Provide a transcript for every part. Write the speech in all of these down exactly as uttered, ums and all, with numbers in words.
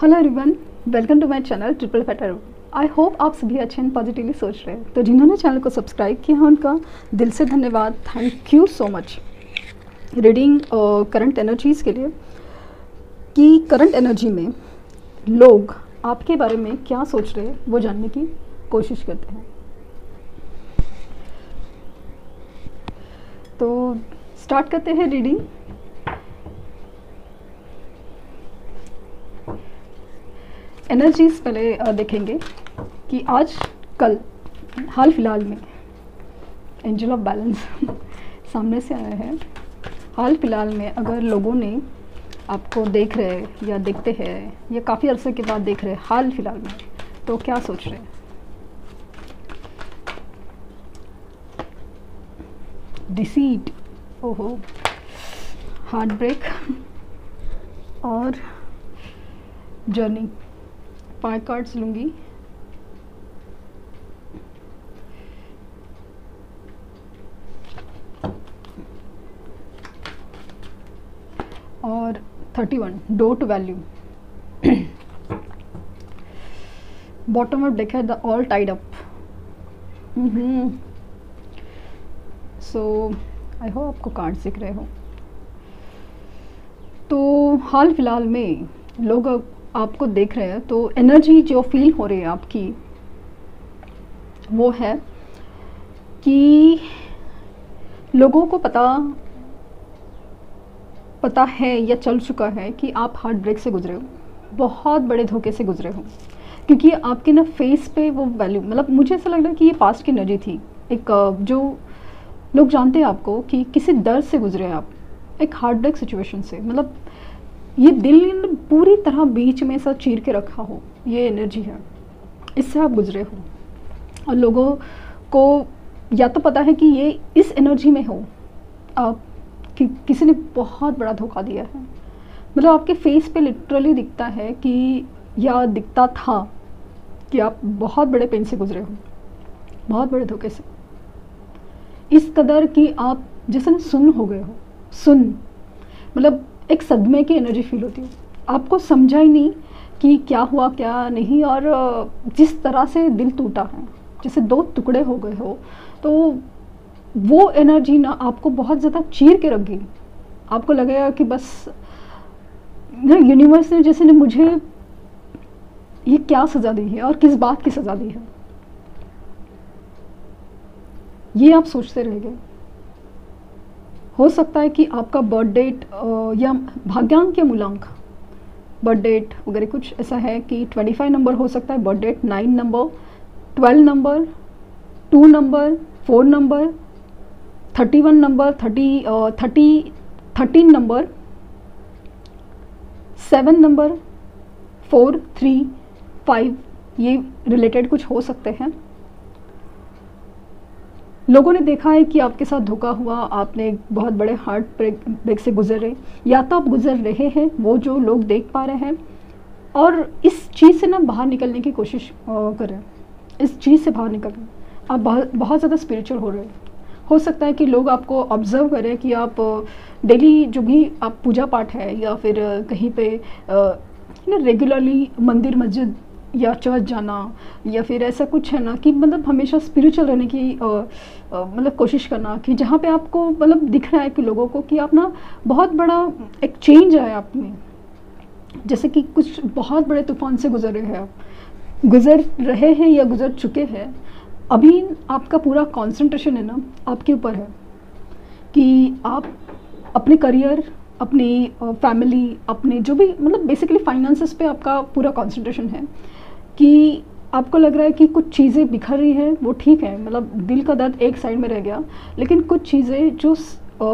Hello everyone, welcome to my channel triple fatter. I hope आप सभी अच्छे and positively सोच रहे हैं। तो जिन्होंने चैनल को सब्सक्राइब किया है उनका दिल से धन्यवाद, thank you so much. Reading current energies के लिए कि करंट एनर्जी में लोग आपके बारे में क्या सोच रहे हैं वो जानने की कोशिश करते हैं। तो स्टार्ट करते हैं रीडिंग। एनर्जीज पहले देखेंगे कि आज कल हाल फिलहाल में एंजल ऑफ बैलेंस सामने से आया है। हाल फिलहाल में अगर लोगों ने आपको देख रहे हैं या देखते हैं या काफ़ी अरसे के बाद देख रहे हैं हाल फिलहाल में, तो क्या सोच रहे हैं? डिसीट, ओहो, हार्ट ब्रेक और जर्नी। पाँच कार्ड्स लूँगी। और thirty one door to value. Bottom of deck है the all tied up. So I hope आपको कार्ड्स दिख रहे हो। तो हाल फिलहाल में लोग आपको देख रहे हैं, तो एनर्जी जो फील हो रही है आपकी वो है कि लोगों को पता पता है या चल चुका है कि आप हार्ट ब्रेक से गुजरे हो, बहुत बड़े धोखे से गुजरे हो, क्योंकि आपके ना फेस पे वो वैल्यू, मतलब मुझे ऐसा लग रहा है कि ये पास्ट की एनर्जी थी। एक जो लोग जानते हैं आपको कि किसी दर्द से गुजरे हैं आप, एक हार्ट ब्रेक सिचुएशन से, मतलब ये दिल पूरी तरह बीच में सा चीर के रखा हो, ये एनर्जी है, इससे आप गुजरे हो। और लोगों को या तो पता है कि ये इस एनर्जी में हो आप कि किसी ने बहुत बड़ा धोखा दिया है, मतलब आपके फेस पे लिटरली दिखता है कि या दिखता था कि आप बहुत बड़े पेन से गुजरे हो, बहुत बड़े धोखे से, इस कदर कि आप जैसे सुन हो गए हो। सुन मतलब एक सदमे की एनर्जी फील होती है। आपको समझा ही नहीं कि क्या हुआ क्या नहीं, और जिस तरह से दिल टूटा है, जैसे दो टुकड़े हो गए हो, तो वो एनर्जी ना आपको बहुत ज़्यादा चीर के रख गई। आपको लगेगा कि बस यूनिवर्स ने जैसे ने मुझे ये क्या सज़ा दी है और किस बात की सज़ा दी है, ये आप सोचते रह गए। हो सकता है कि आपका बर्थ डेट या भाग्यांक या मूलांक बर्थ डेट वगैरह कुछ ऐसा है कि पच्चीस नंबर हो सकता है बर्थ डेट, नौ नंबर, बारह नंबर, दो नंबर, चार नंबर, इकतीस नंबर, तीस, तेरह नंबर, सात नंबर, चार, तीन, पाँच, ये रिलेटेड कुछ हो सकते हैं। लोगों ने देखा है कि आपके साथ धोखा हुआ, आपने बहुत बड़े हार्ट ब्रेक ब्रेक से गुजर रहे, या तो आप गुजर रहे हैं, वो जो लोग देख पा रहे हैं, और इस चीज़ से ना बाहर निकलने की कोशिश करें। इस चीज़ से बाहर निकलें। आप बहुत बहुत ज़्यादा स्पिरिचुअल हो रहे हैं। हो सकता है कि लोग आपको ऑब्जर्व करें कि आप डेली जो भी आप पूजा पाठ है या फिर कहीं पर ना रेगुलरली मंदिर मस्जिद या चर्च जाना या फिर ऐसा कुछ है ना कि मतलब हमेशा स्पिरिचुअल रहने की मतलब कोशिश करना, कि जहाँ पे आपको मतलब दिख रहा है कि लोगों को कि आप ना बहुत बड़ा एक चेंज आया आप में, जैसे कि कुछ बहुत बड़े तूफान से गुजर रहे हैं आप, गुजर रहे हैं या गुजर चुके हैं। अभी आपका पूरा कॉन्सेंट्रेशन है ना आपके ऊपर है कि आप अपने करियर, अपनी फैमिली, अपने जो भी मतलब बेसिकली फाइनेंसेस पे आपका पूरा कंसंट्रेशन है, कि आपको लग रहा है कि कुछ चीज़ें बिखर रही है, वो ठीक है, मतलब दिल का दर्द एक साइड में रह गया, लेकिन कुछ चीज़ें जो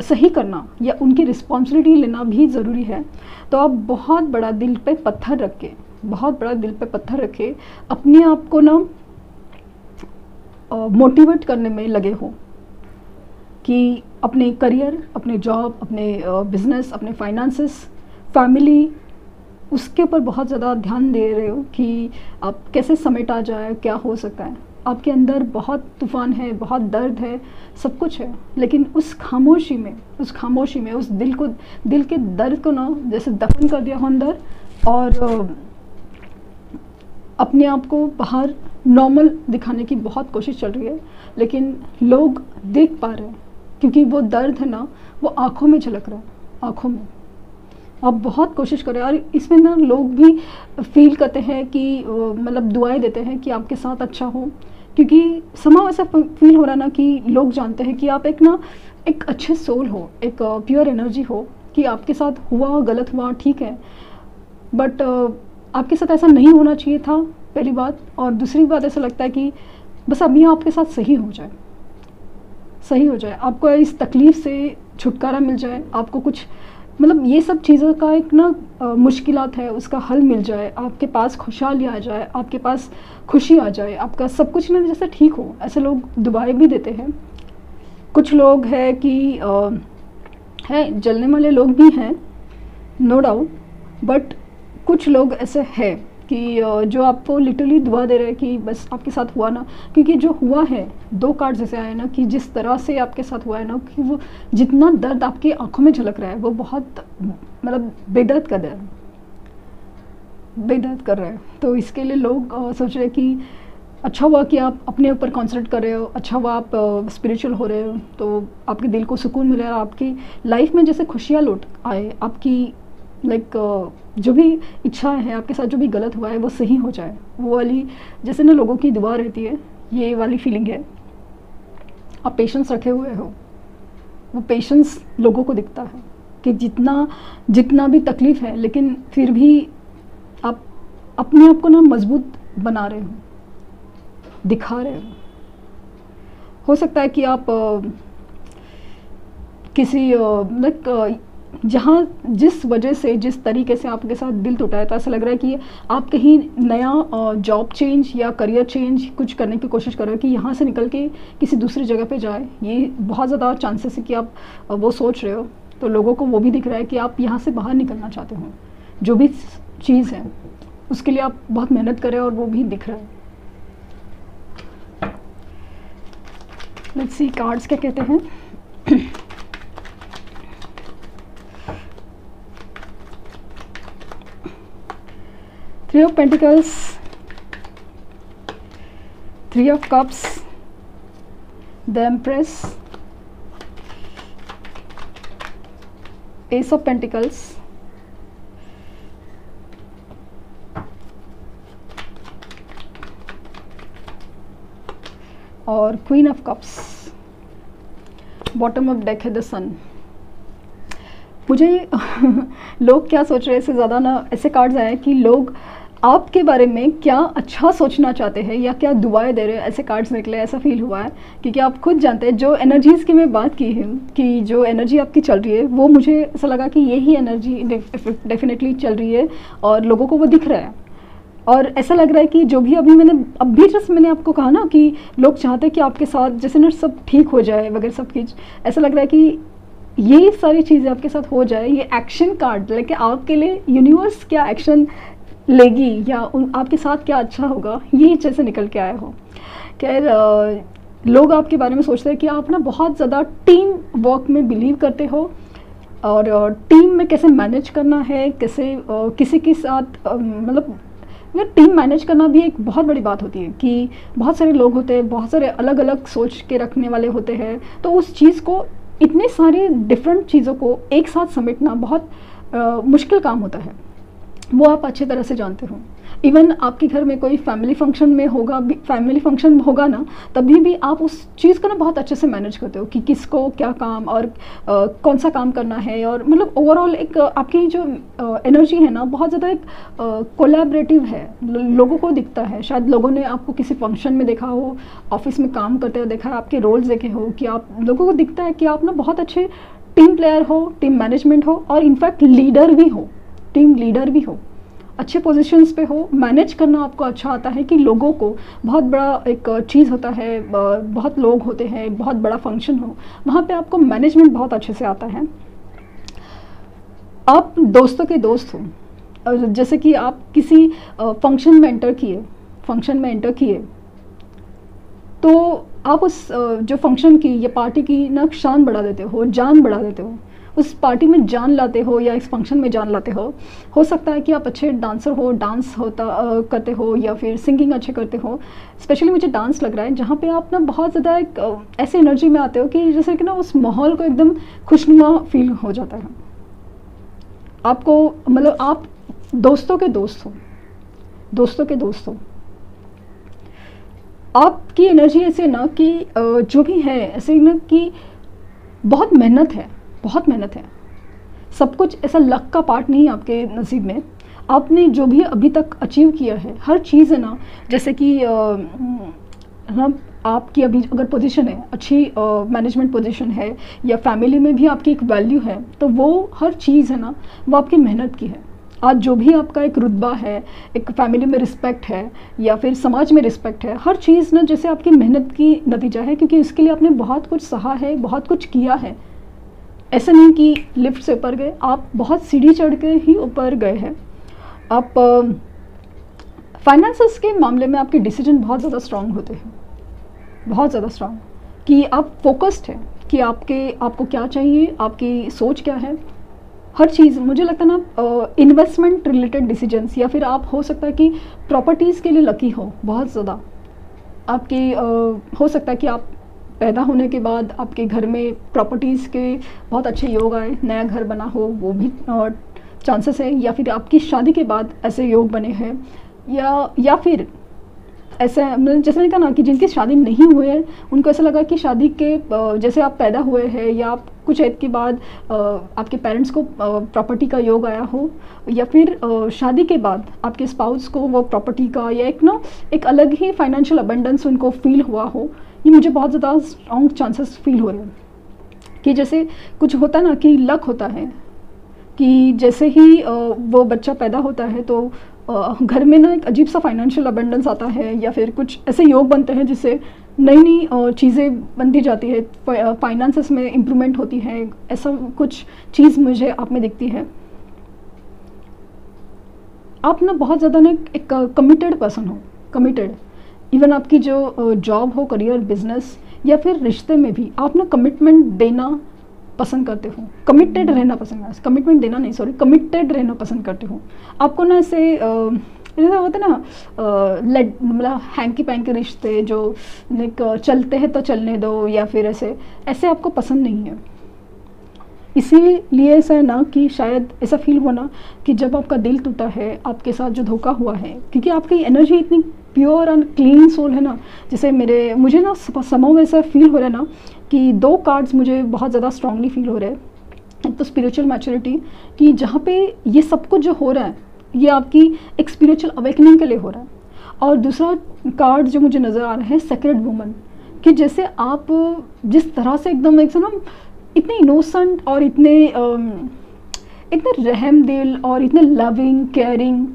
सही करना या उनकी रिस्पॉन्सिबिलिटी लेना भी ज़रूरी है। तो आप बहुत बड़ा दिल पे पत्थर रखें, बहुत बड़ा दिल पे पत्थर रखें, अपने आप को ना मोटिवेट करने में लगे हो कि अपने करियर, अपने जॉब, अपने बिजनेस, अपने फाइनेंसेस, फैमिली, उसके ऊपर बहुत ज़्यादा ध्यान दे रहे हो कि आप कैसे समेटा जाए, क्या हो सकता है। आपके अंदर बहुत तूफान है, बहुत दर्द है, सब कुछ है, लेकिन उस खामोशी में, उस खामोशी में उस दिल को, दिल के दर्द को ना जैसे दफन कर दिया हो अंदर, और अपने आप को बाहर नॉर्मल दिखाने की बहुत कोशिश चल रही है, लेकिन लोग देख पा रहे हैं क्योंकि वो दर्द है ना वो आँखों में झलक रहा है, आँखों में। आप बहुत कोशिश करें। और इसमें ना लोग भी फील करते हैं कि मतलब दुआएं देते हैं कि आपके साथ अच्छा हो, क्योंकि समाव ऐसा फील हो रहा ना कि लोग जानते हैं कि आप एक ना एक अच्छे सोल हो, एक प्योर एनर्जी हो, कि आपके साथ हुआ गलत हुआ ठीक है, बट आपके साथ ऐसा नहीं होना चाहिए था, पहली बात। और दूसरी बात ऐसा लगता है कि बस अब यह आपके साथ सही हो जाए, सही हो जाए, आपको इस तकलीफ़ से छुटकारा मिल जाए, आपको कुछ मतलब ये सब चीज़ों का एक ना मुश्किलात है उसका हल मिल जाए, आपके पास खुशहाली आ जाए, आपके पास खुशी आ जाए, आपका सब कुछ ना जैसे ठीक हो। ऐसे लोग दुआएं भी देते हैं। कुछ लोग है कि आ, है जलने वाले लोग भी हैं नो डाउट, बट कुछ लोग ऐसे है कि जो आपको लिटरली दुआ दे रहे हैं कि बस आपके साथ हुआ ना, क्योंकि जो हुआ है दो कार्ड जैसे आए ना कि जिस तरह से आपके साथ हुआ है ना कि वो जितना दर्द आपकी आंखों में झलक रहा है वो बहुत मतलब बेदर्द कर रहा है, बेदर्द कर रहा है। तो इसके लिए लोग आ, सोच रहे हैं कि अच्छा हुआ कि आप अपने ऊपर कॉन्सनट्रेट कर रहे हो, अच्छा हुआ आप स्पिरिचुअल हो रहे हो, तो आपके दिल को सुकून मिले और आपकी लाइफ में जैसे खुशियाँ लौट आए, आपकी लाइक like, जो भी इच्छाएं हैं आपके साथ जो भी गलत हुआ है वो सही हो जाए, वो वाली जैसे ना लोगों की दुआ रहती है, ये वाली फीलिंग है। आप पेशेंस रखे हुए हो, वो पेशेंस लोगों को दिखता है कि जितना जितना भी तकलीफ़ है लेकिन फिर भी आप अपने आप को ना मजबूत बना रहे हो, दिखा रहे हो। हो सकता है कि आप आ, किसी लाइक जहाँ जिस वजह से जिस तरीके से आपके साथ दिल टूटा है, तो ऐसा लग रहा है कि आप कहीं नया जॉब चेंज या करियर चेंज कुछ करने की कोशिश कर रहे हो कि यहाँ से निकल के किसी दूसरी जगह पे जाए, ये बहुत ज़्यादा चांसेस है कि आप वो सोच रहे हो। तो लोगों को वो भी दिख रहा है कि आप यहाँ से बाहर निकलना चाहते हो, जो भी चीज़ है उसके लिए आप बहुत मेहनत करें और वो भी दिख रहा है। लेट्स सी कार्ड्स क्या कहते हैं। Three of pentacles, three of cups, the empress, ace of pentacles, और queen of cups. Bottom of deck है द सन। मुझे लोग क्या सोच रहे हैं इससे ज़्यादा ना ऐसे कार्ड्स आए कि लोग आपके बारे में क्या अच्छा सोचना चाहते हैं या क्या दुआएं दे रहे हैं, ऐसे कार्ड्स निकले, ऐसा फील हुआ है। क्योंकि आप खुद जानते हैं जो एनर्जीज़ की मैं बात की है कि जो एनर्जी आपकी चल रही है वो मुझे ऐसा लगा कि यही एनर्जी डेफिनेटली चल रही है और लोगों को वो दिख रहा है। और ऐसा लग रहा है कि जो भी अभी मैंने अब भी जस्ट मैंने आपको कहा ना कि लोग चाहते हैं कि आपके साथ जैसे ना सब ठीक हो जाए वगैरह सब कुछ, ऐसा लग रहा है कि ये सारी चीज़ें आपके साथ हो जाए। ये एक्शन कार्ड लेके आपके लिए यूनिवर्स क्या एक्शन लेगी या उन आपके साथ क्या अच्छा होगा ये जैसे निकल के आया हो। खैर लोग आपके बारे में सोचते हैं कि आप ना बहुत ज़्यादा टीम वर्क में बिलीव करते हो और टीम में कैसे मैनेज करना है, कैसे किसी के साथ मतलब टीम मैनेज करना भी एक बहुत बड़ी बात होती है कि बहुत सारे लोग होते हैं, बहुत सारे अलग अलग सोच के रखने वाले होते हैं, तो उस चीज़ को इतने सारे डिफरेंट चीज़ों को एक साथ समेटना बहुत आ, मुश्किल काम होता है, वो आप अच्छी तरह से जानते हो। इवन आपके घर में कोई फैमिली फंक्शन में होगा फैमिली फंक्शन होगा ना तभी भी आप उस चीज़ को ना बहुत अच्छे से मैनेज करते हो कि किसको क्या काम और आ, कौन सा काम करना है, और मतलब ओवरऑल एक आपकी जो एनर्जी है ना बहुत ज़्यादा एक कोलैबोरेटिव है, लो, लोगों को दिखता है। शायद लोगों ने आपको किसी फंक्शन में देखा हो, ऑफिस में काम करते हुए देखा है, आपके रोल्स देखे हो कि आप लोगों को दिखता है कि आप ना बहुत अच्छे टीम प्लेयर हो, टीम मैनेजमेंट हो और इनफैक्ट लीडर भी हो, टीम लीडर भी हो, अच्छे पोजीशंस पे हो, मैनेज करना आपको अच्छा आता है कि लोगों को बहुत बड़ा एक चीज़ होता है, बहुत लोग होते हैं, बहुत बड़ा फंक्शन हो वहाँ पे आपको मैनेजमेंट बहुत अच्छे से आता है। आप दोस्तों के दोस्त हो, जैसे कि आप किसी फंक्शन में एंटर किए फंक्शन में एंटर किए तो आप उस जो फंक्शन की या पार्टी की ना शान बढ़ा देते हो, जान बढ़ा देते हो, उस पार्टी में जान लाते हो या इस फंक्शन में जान लाते हो। हो सकता है कि आप अच्छे डांसर हो, डांस होता आ, करते हो या फिर सिंगिंग अच्छे करते हो। स्पेशली मुझे डांस लग रहा है जहाँ पे आप ना बहुत ज़्यादा एक ऐसे एनर्जी में आते हो कि जैसे कि ना उस माहौल को एकदम खुशनुमा फील हो जाता है आपको। मतलब आप दोस्तों के दोस्त हो, दोस्तों के दोस्त हो। आपकी एनर्जी ऐसे ना कि जो भी है ऐसे ना कि बहुत मेहनत है, बहुत मेहनत है। सब कुछ ऐसा लक का पार्ट नहीं है आपके नसीब में। आपने जो भी अभी तक अचीव किया है हर चीज़ है ना, जैसे कि ना आपकी अभी अगर पोजीशन है, अच्छी मैनेजमेंट पोजीशन है या फैमिली में भी आपकी एक वैल्यू है, तो वो हर चीज़ है ना वो आपकी मेहनत की है। आज जो भी आपका एक रुतबा है, एक फैमिली में रिस्पेक्ट है या फिर समाज में रिस्पेक्ट है, हर चीज़ ना जैसे आपकी मेहनत की नतीजा है, क्योंकि इसके लिए आपने बहुत कुछ सहा है, बहुत कुछ किया है। ऐसा नहीं कि लिफ्ट से ऊपर गए, आप बहुत सीढ़ी चढ़ के ही ऊपर गए हैं। आप फाइनेंसेस के मामले में आपके डिसीजन बहुत ज़्यादा स्ट्रांग होते हैं, बहुत ज़्यादा स्ट्रांग, कि आप फोकस्ड हैं कि आपके आपको क्या चाहिए, आपकी सोच क्या है। हर चीज़ मुझे लगता है ना इन्वेस्टमेंट रिलेटेड डिसीजंस, या फिर आप हो सकता है कि प्रॉपर्टीज़ के लिए लकी हो बहुत ज़्यादा। आपकी uh, हो सकता है कि आप पैदा होने के बाद आपके घर में प्रॉपर्टीज़ के बहुत अच्छे योग आए, नया घर बना हो वो भी चांसेस uh, है, या फिर आपकी शादी के बाद ऐसे योग बने हैं, या या फिर ऐसे जैसे मैंने कहा ना कि जिनकी शादी नहीं हुई है उनको ऐसा लगा कि शादी के uh, जैसे आप पैदा हुए हैं या आप कुछ ऐद के बाद आपके पेरेंट्स को प्रॉपर्टी का योग आया हो, या फिर शादी के बाद आपके स्पाउस को वो प्रॉपर्टी का या एक ना एक अलग ही फाइनेंशियल अबंडेंस उनको फील हुआ हो। ये मुझे बहुत ज़्यादा स्ट्रॉन्ग चांसेस फील हो रहे हैं कि जैसे कुछ होता है ना कि लक होता है कि जैसे ही वो बच्चा पैदा होता है तो घर में ना एक अजीब सा फाइनेंशियल अबंडेंस आता है, या फिर कुछ ऐसे योग बनते हैं जिससे नई नई चीज़ें बनती जाती है, फाइनेंसेस में इम्प्रूवमेंट होती है। ऐसा कुछ चीज़ मुझे आप में दिखती है। आप ना बहुत ज़्यादा ना एक कमिटेड पर्सन हो, कमिटेड। इवन आपकी जो जॉब हो, करियर, बिजनेस या फिर रिश्ते में भी आप ना कमिटमेंट देना पसंद करते हो, कमिटेड रहना पसंद करते हो, कमिटमेंट देना नहीं सॉरी कमिटेड रहना पसंद करते हो। आपको ना ऐसे जैसा होता है ना लेड मतलब हैंकी पैंकी रिश्ते जो लाइक चलते हैं तो चलने दो, या फिर ऐसे ऐसे आपको पसंद नहीं है। इसीलिए ऐसा है ना कि शायद ऐसा फील होना कि जब आपका दिल टूटा है, आपके साथ जो धोखा हुआ है, क्योंकि आपकी एनर्जी इतनी प्योर एंड क्लीन सोल है ना, जैसे मेरे मुझे ना समों में ऐसा फील हो रहा है ना कि दो कार्ड्स मुझे बहुत ज़्यादा स्ट्रांगली फील हो रहे हैं। एक तो स्पिरिचुअल मैच्योरिटी कि जहाँ पे ये सब कुछ जो हो रहा है ये आपकी एक स्पिरिचुअल अवेकनिंग के लिए हो रहा है, और दूसरा कार्ड जो मुझे नज़र आ रहा है सेक्रेड वुमन कि जैसे आप जिस तरह से एकदम एक ना इतने इनोसेंट और इतने इतने रहमदिल और इतने लविंग, केयरिंग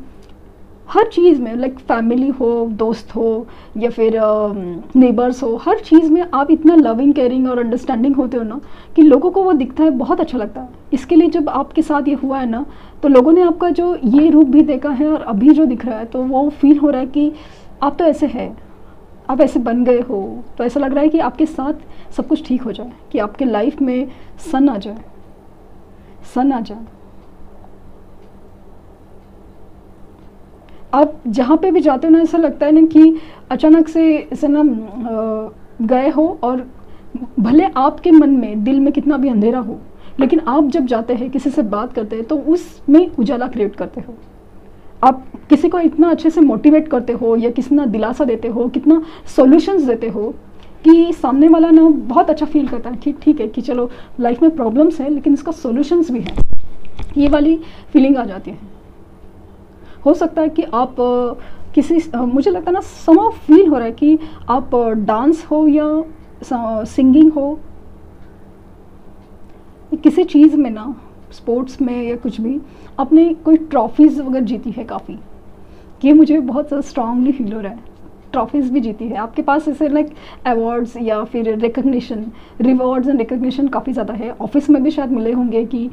हर चीज़ में, लाइक फैमिली हो, दोस्त हो या फिर नेबर्स हो, हर चीज़ में आप इतना लविंग, केयरिंग और अंडरस्टैंडिंग होते हो ना कि लोगों को वो दिखता है, बहुत अच्छा लगता है। इसके लिए जब आपके साथ ये हुआ है ना तो लोगों ने आपका जो ये रूप भी देखा है और अभी जो दिख रहा है तो वो फील हो रहा है कि आप तो ऐसे हैं, आप ऐसे बन गए हो। तो ऐसा लग रहा है कि आपके साथ सब कुछ ठीक हो जाए, कि आपके लाइफ में सन आ जाए, सन आ जाए। आप जहाँ पे भी जाते हो ना ऐसा लगता है ना कि अचानक से ऐसा ना गए हो, और भले आपके मन में, दिल में कितना भी अंधेरा हो, लेकिन आप जब जाते हैं, किसी से बात करते हैं तो उसमें उजाला क्रिएट करते हो। आप किसी को इतना अच्छे से मोटिवेट करते हो या कितना दिलासा देते हो, कितना सॉल्यूशंस देते हो कि सामने वाला ना बहुत अच्छा फील करता है कि ठीक है कि चलो लाइफ में प्रॉब्लम्स है लेकिन इसका सॉल्यूशंस भी है, ये वाली फीलिंग आ जाती है। हो सकता है कि आप किसी मुझे लगता है ना समा फील हो रहा है कि आप डांस हो या सिंगिंग हो, किसी चीज़ में ना, स्पोर्ट्स में या कुछ भी आपने कोई ट्रॉफीज़ वगैरह जीती है काफ़ी। ये मुझे बहुत स्ट्रांगली फील हो रहा है, ट्रॉफीज़ भी जीती है आपके पास, ऐसे लाइक अवार्ड्स या फिर रिकग्निशन, रिवॉर्ड्स एंड रिकग्निशन काफ़ी ज़्यादा है। ऑफिस में भी शायद मिले होंगे कि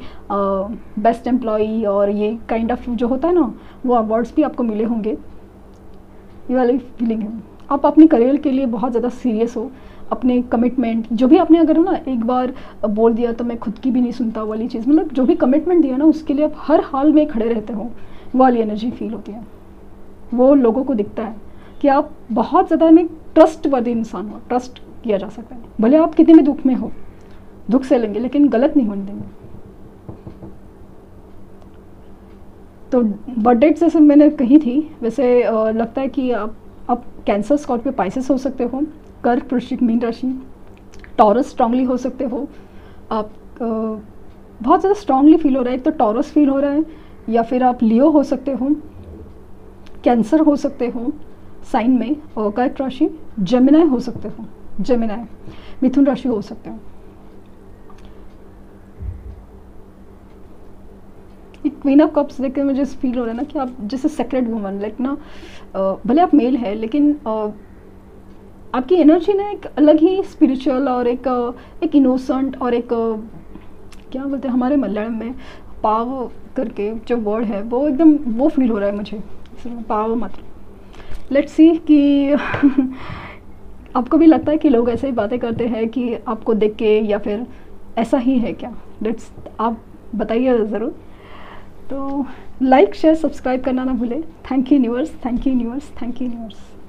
बेस्ट एम्प्लॉई और ये काइंड ऑफ जो होता है ना वो अवार्ड्स भी आपको मिले होंगे। ये वाली फीलिंग है। आप अपने करियर के लिए बहुत ज़्यादा सीरियस हो, अपने कमिटमेंट जो भी आपने अगर ना एक बार बोल दिया तो मैं खुद की भी नहीं सुनता वाली चीज़, मतलब जो भी कमिटमेंट दिया ना उसके लिए आप हर हाल में खड़े रहते हो, वाली एनर्जी फील होती है। वो लोगों को दिखता है कि आप बहुत ज़्यादा में ट्रस्ट वर्दी इंसान हो, ट्रस्ट किया जा सकता है। भले आप कितने में दुख में हो, दुख से लेंगे लेकिन गलत नहीं होने देंगे। तो बर्थ डेट जैसे मैंने कही थी वैसे आ, लगता है कि आप आप कैंसर, स्कॉर्पियो, पाइसेस हो सकते हो, कर्क, वृश्चिक, मीन राशि, टॉरस स्ट्रांगली हो सकते हो आप। आ, बहुत ज़्यादा स्ट्रांगली फील हो रहा है, एक तो टॉरस फील हो रहा है, या फिर आप लियो हो सकते हो, कैंसर हो सकते हो साइन में, और कर्क राशि, जेमिनाय हो सकते हो, जेमिनाय, मिथुन राशि हो सकते हो। क्वीन ऑफ कप्स देख के मुझे फील हो रहा है ना कि आप जैसे सेक्रेड वुमन, लाइक ना भले आप मेल है लेकिन आ, आपकी एनर्जी ना एक अलग ही स्पिरिचुअल और एक एक इनोसेंट और एक क्या बोलते हैं हमारे मलयालम में पाव करके जो वर्ड है वो एकदम वो फील हो रहा है मुझे, पाव मात्र। लेट्स सी कि आपको भी लगता है कि लोग ऐसे ही बातें करते हैं कि आपको देख के, या फिर ऐसा ही है क्या? लेट्स आप बताइए ज़रूर। तो लाइक, शेयर, सब्सक्राइब करना ना भूले। Thank you universe, thank you universe, thank you universe.